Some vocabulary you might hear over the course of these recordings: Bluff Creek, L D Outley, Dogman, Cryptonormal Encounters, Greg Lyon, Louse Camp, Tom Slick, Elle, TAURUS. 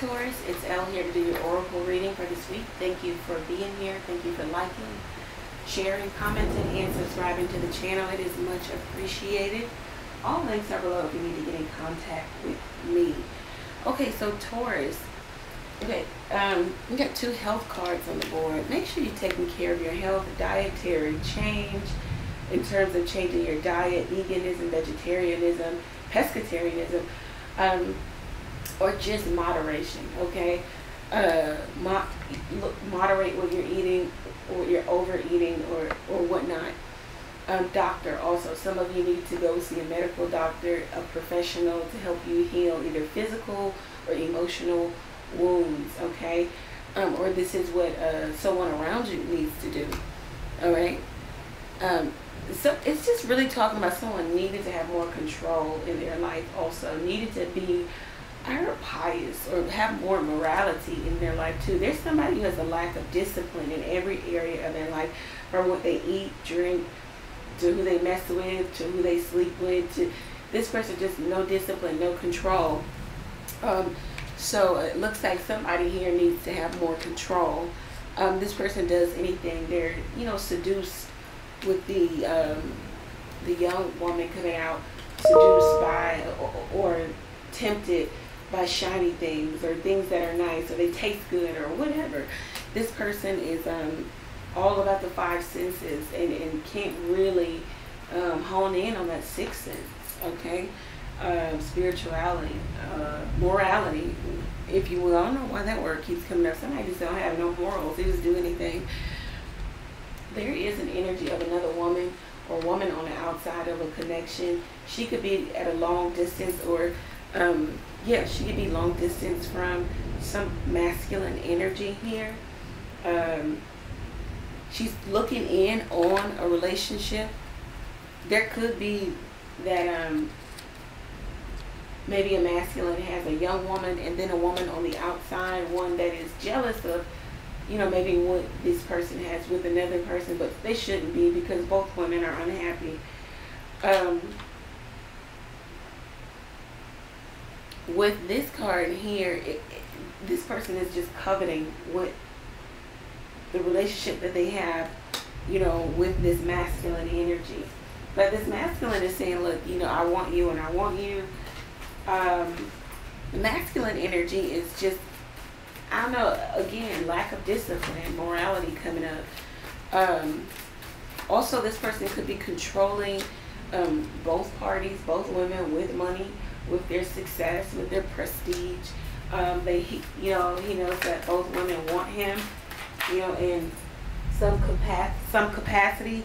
Taurus, it's Elle here to do your oracle reading for this week. Thank you for being here. Thank you for liking, sharing, commenting, and subscribing to the channel. It is much appreciated. All links are below if you need to get in contact with me. Okay, so Taurus, okay, we got two health cards on the board. Make sure you're taking care of your health, dietary change in terms of changing your diet, veganism, vegetarianism, pescatarianism, or just moderation, okay? Moderate what you're eating, or you're overeating, or whatnot. Doctor, also, some of you need to go see a medical doctor, a professional, to help you heal either physical or emotional wounds, okay? Or this is what someone around you needs to do, all right? So it's just really talking about someone needed to have more control in their life, also needed to be, I heard, pious or have more morality in their life too. There's somebody who has a lack of discipline in every area of their life, from what they eat, drink, to who they mess with, to who they sleep with, to this person, just no discipline, no control. So it looks like somebody here needs to have more control. This person does anything, they're, you know, seduced with the young woman coming out, seduced by or tempted by shiny things or things that are nice or they taste good or whatever. This person is all about the five senses and can't really hone in on that sixth sense, okay? Spirituality, morality, if you will. I don't know why that word keeps coming up. Somebody just don't have no morals. They just do anything. There is an energy of another woman or woman on the outside of a connection. She could be at a long distance, or yeah, she could be long distance from some masculine energy here. She's looking in on a relationship. There could be that maybe a masculine has a young woman and then a woman on the outside, one that is jealous of, you know, maybe what this person has with another person, but they shouldn't be because both women are unhappy. With this card here, this person is just coveting what the relationship that they have, you know, with this masculine energy. But this masculine is saying, look, you know, I want you and I want you. The masculine energy is just, I don't know, again, lack of discipline, morality coming up. Also, this person could be controlling both parties, both women, with money, with their success, with their prestige. He knows that both women want him, you know, in some capacity.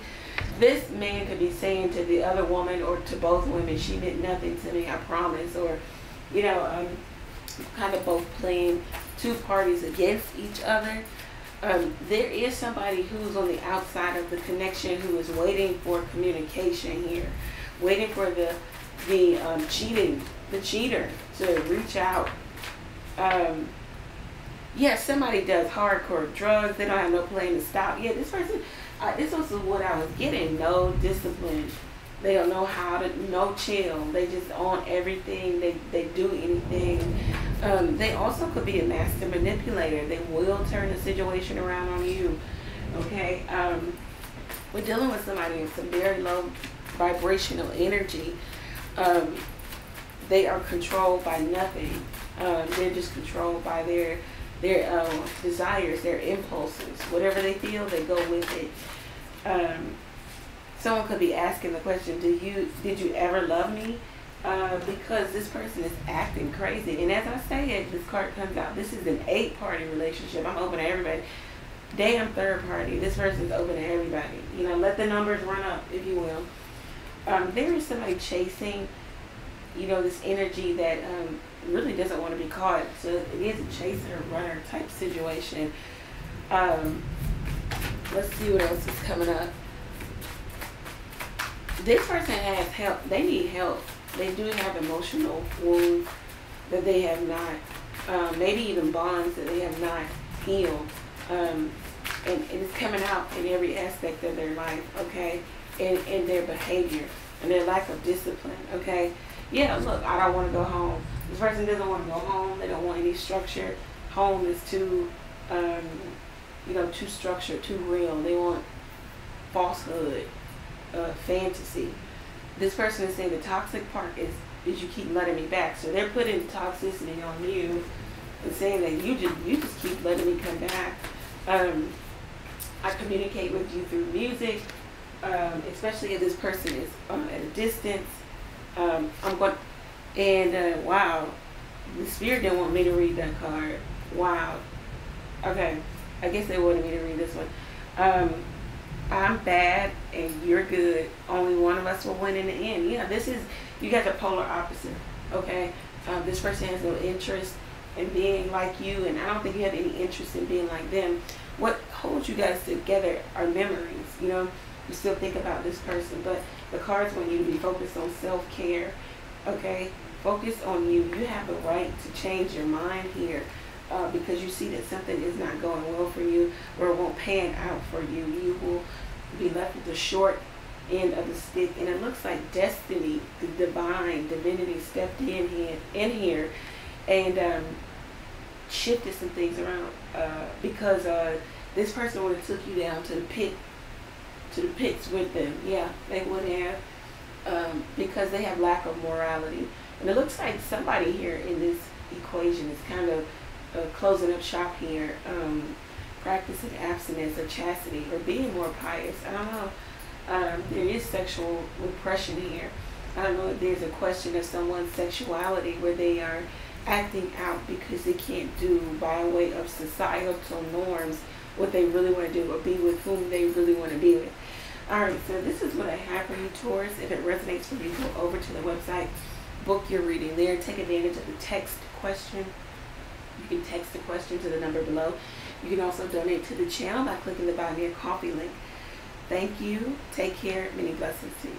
This man could be saying to the other woman or to both women, she did nothing to me, I promise, or, you know, kind of both playing two parties against each other. There is somebody who's on the outside of the connection who is waiting for communication here, waiting for the cheater to reach out. Yeah, somebody does hardcore drugs. They don't have no plan to stop. Yeah, this person, this was what I was getting. No discipline. They don't know how to, no chill. They just on everything. They do anything. They also could be a master manipulator. They will turn the situation around on you. Okay. We're dealing with somebody with some very low vibrational energy. They are controlled by nothing. They're just controlled by their desires, their impulses. Whatever they feel, they go with it. Someone could be asking the question, did you ever love me? Because this person is acting crazy. And as I say it, this card comes out. This is an 8-party relationship. I'm open to everybody. Damn third party. This person's open to everybody. You know, let the numbers run up, if you will. There is somebody chasing, you know, this energy that really doesn't want to be caught. So it is a chaser, runner type situation. Let's see what else is coming up. This person has help. They need help. They do have emotional wounds that they have not, maybe even bonds that they have not healed. And it's coming out in every aspect of their life, okay? And their behavior and their lack of discipline, okay? Yeah, look, I don't want to go home. This person doesn't want to go home. They don't want any structure. Home is too, too structured, too real. They want falsehood, fantasy. This person is saying the toxic part is you keep letting me back. So they're putting toxicity on you and saying that you just keep letting me come back. I communicate with you through music, especially if this person is at a distance. Wow, the spirit didn't want me to read that card. Wow. Okay, I guess they wanted me to read this one. I'm bad and you're good. Only one of us will win in the end. Yeah, this is, you got the polar opposite, okay? This person has no interest in being like you, and I don't think you have any interest in being like them. What holds you guys together are memories, you know? You still think about this person, but the cards want you to be focused on self-care, okay? Focus on you. You have the right to change your mind here. Because you see that something is not going well for you, or it won't pan out for you. You will be left with the short end of the stick. And it looks like destiny, the divine, divinity stepped in here and shifted some things around, because this person would have took you down to the pit, to the pits with them. Yeah, they would have, because they have lack of morality. And it looks like somebody here in this equation is kind of closing up shop here, practicing abstinence or chastity or being more pious. I don't know. There is sexual repression here. I don't know if there's a question of someone's sexuality where they are acting out because they can't do by way of societal norms what they really want to do or be with whom they really want to be with. Alright, so this is what I have for you, Taurus. If it resonates for you, go over to the website, book your reading there, take advantage of the text question. You can text the question to the number below. You can also donate to the channel by clicking the Buy Me a Coffee link. Thank you. Take care. Many blessings to you.